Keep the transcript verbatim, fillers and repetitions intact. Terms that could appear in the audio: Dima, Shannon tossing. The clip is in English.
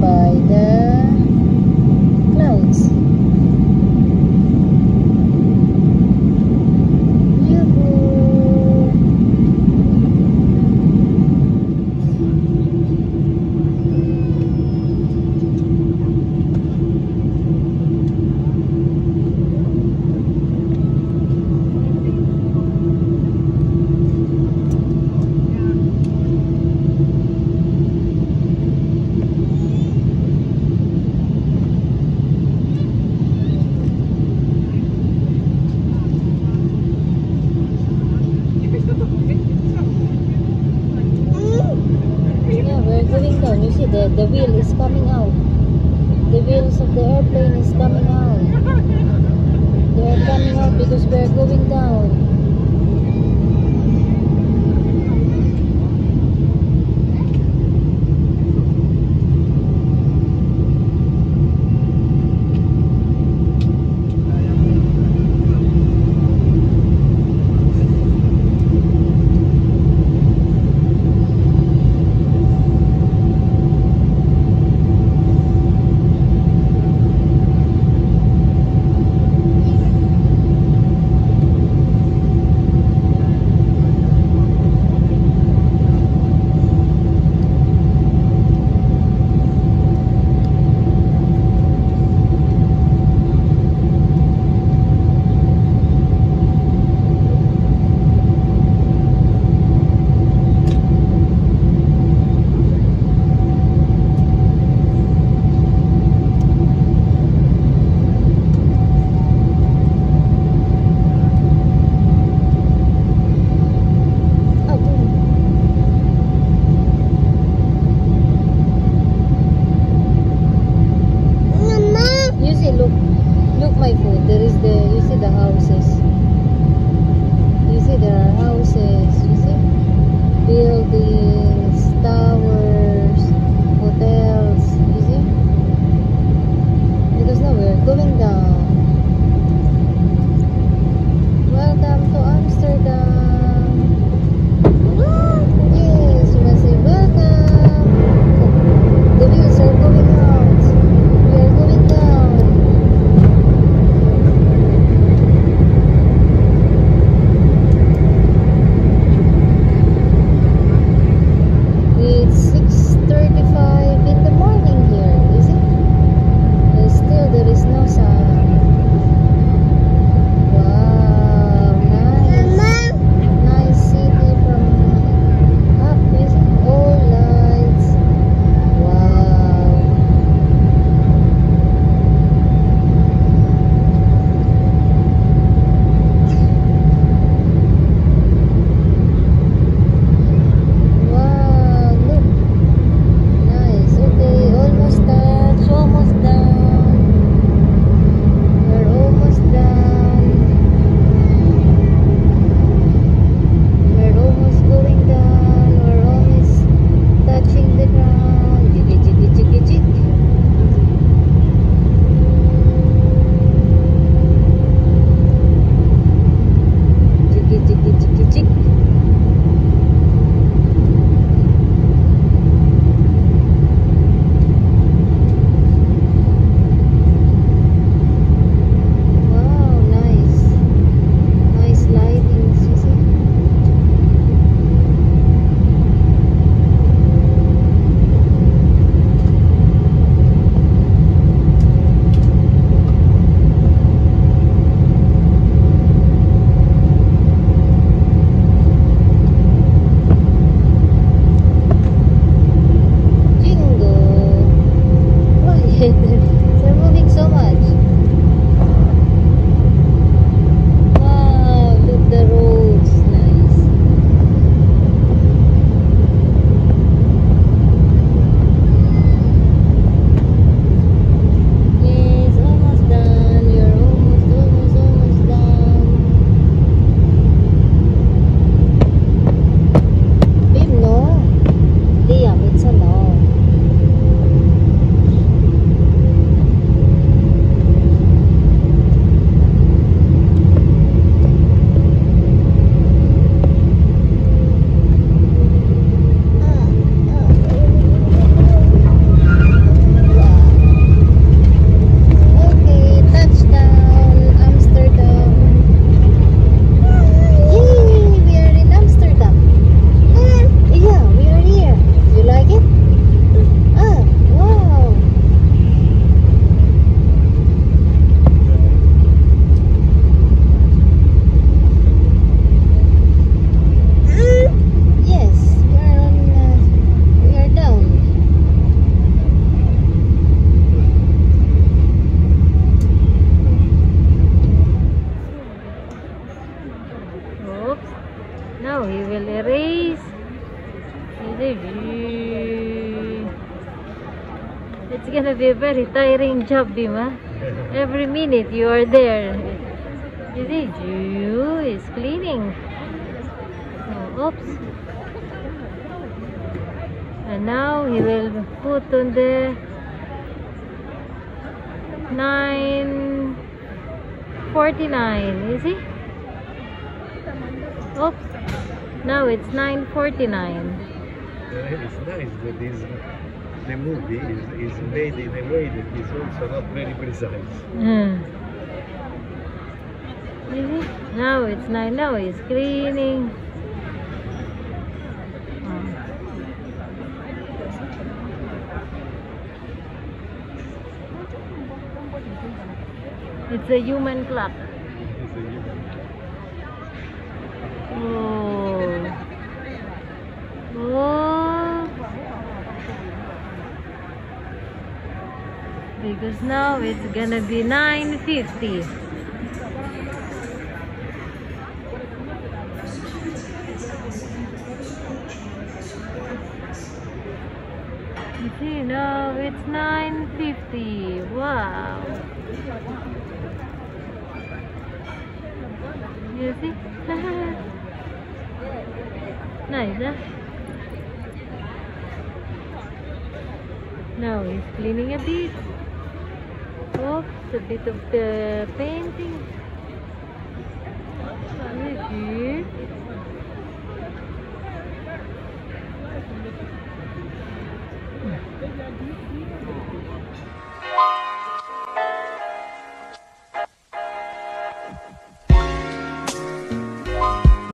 by the clouds. The, the wheel is coming out. The wheels of the airplane is coming out. They are coming out because we are going down. It's gonna be a very tiring job, Dima. Every minute you are there. You see, Jew is cleaning. Oh, oops. And now he will put on the nine forty-nine. You see? Oops. Now it's nine forty-nine. It's nice that this, the movie is, is made in a way that is also not very precise. Mm. Mm-hmm. Now it's nice. Now it's cleaning. Oh. It's a human clock. It's a human clock. Oh. Oh. Because now it's gonna be nine fifty. You see, now it's nine fifty. Wow. You see? Nice, huh? Now he's cleaning a bit. Oops, a bit of the painting.